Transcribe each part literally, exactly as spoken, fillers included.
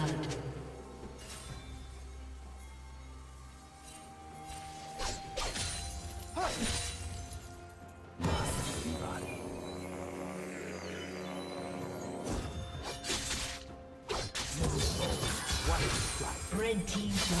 blood. Red team double kill.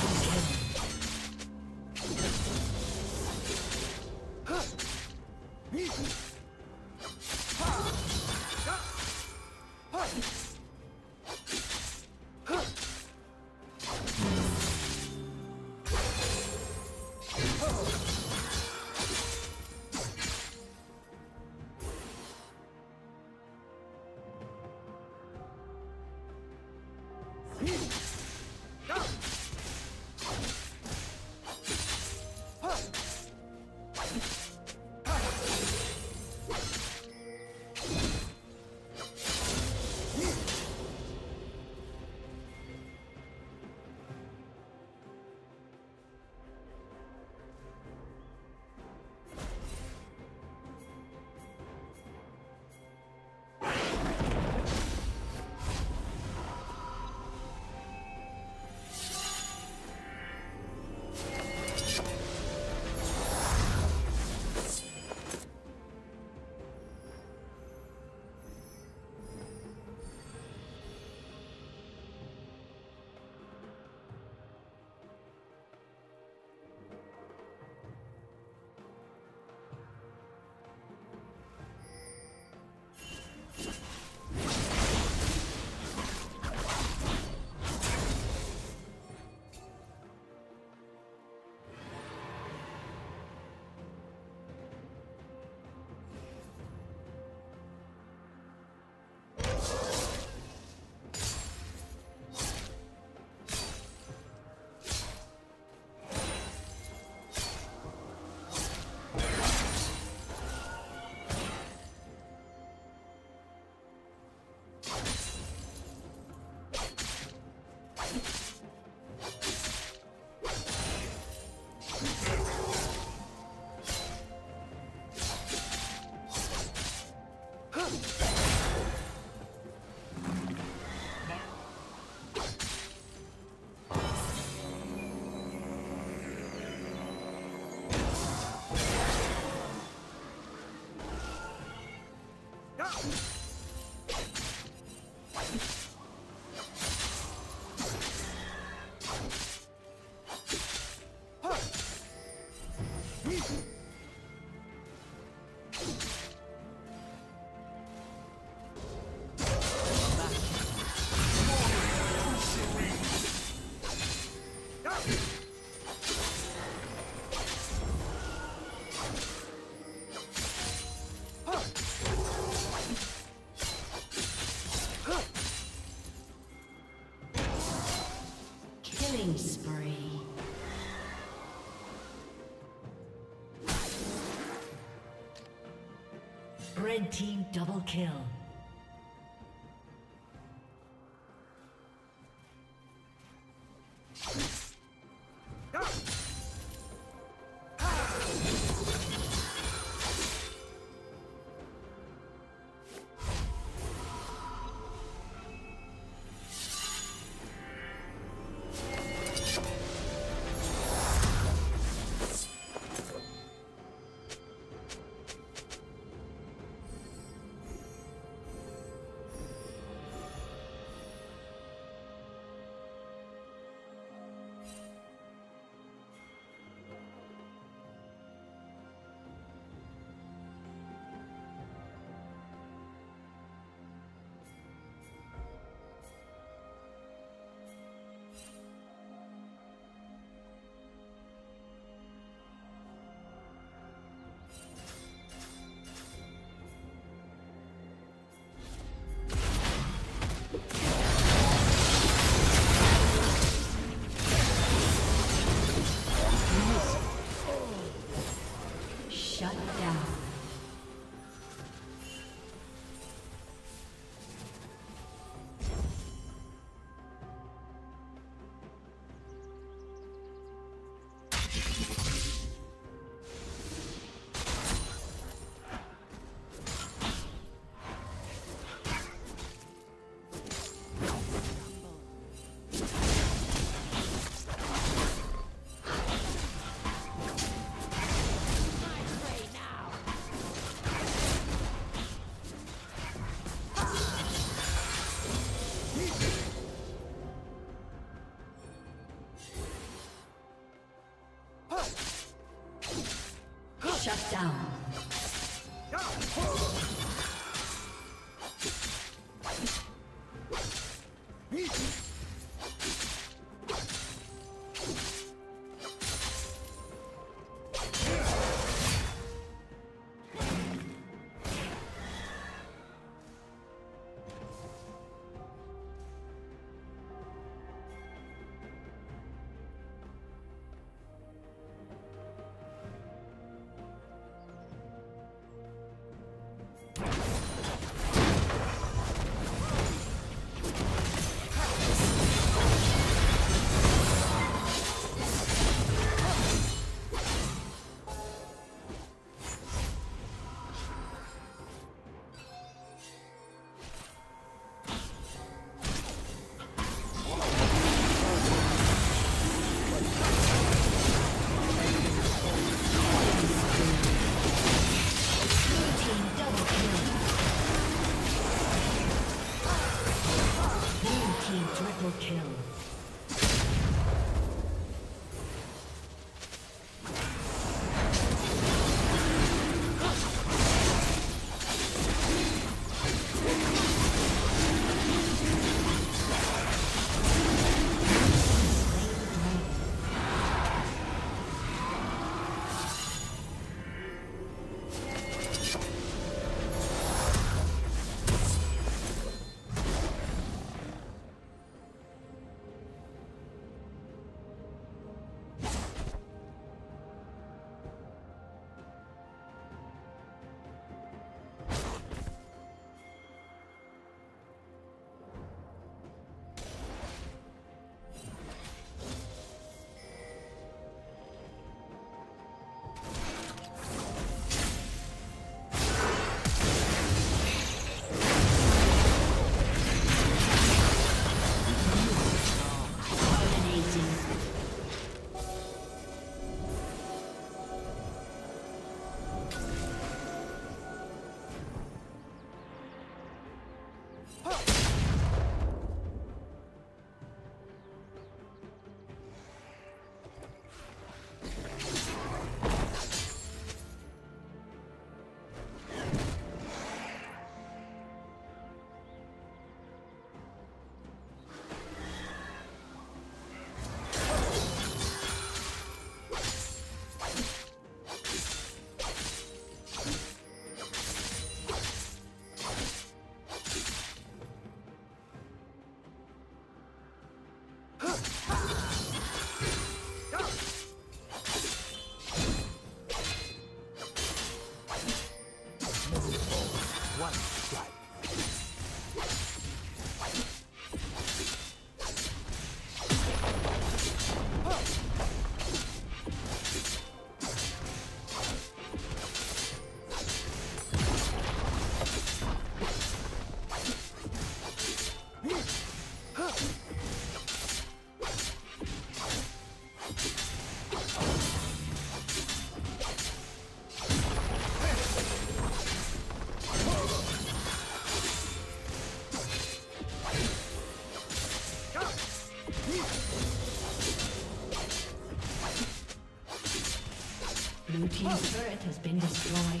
Red team double kill. Shut down. Blue team's turret has been destroyed.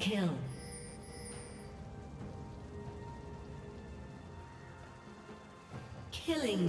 Kill. Killing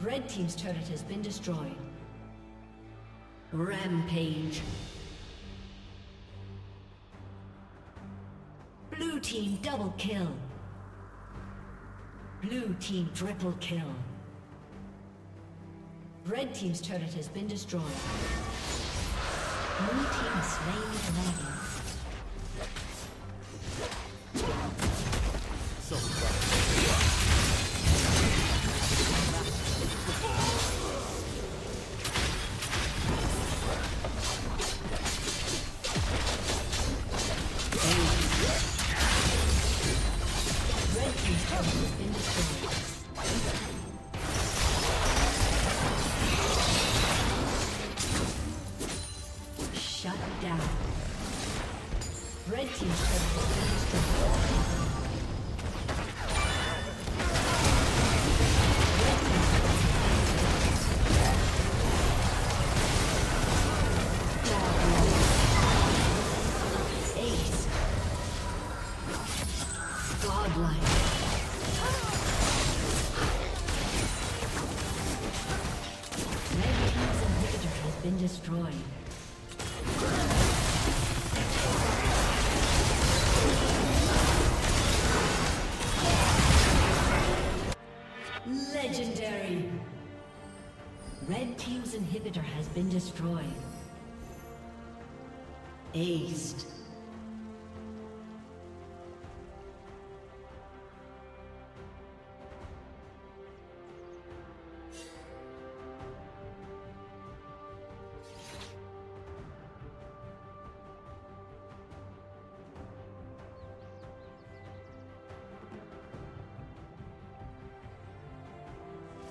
Red Team's turret has been destroyed. Rampage. Blue Team double kill. Blue Team triple kill. Red Team's turret has been destroyed. Blue Team slain the dragon. Legendary. Red Team's inhibitor has been destroyed. Aced.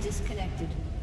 disconnected.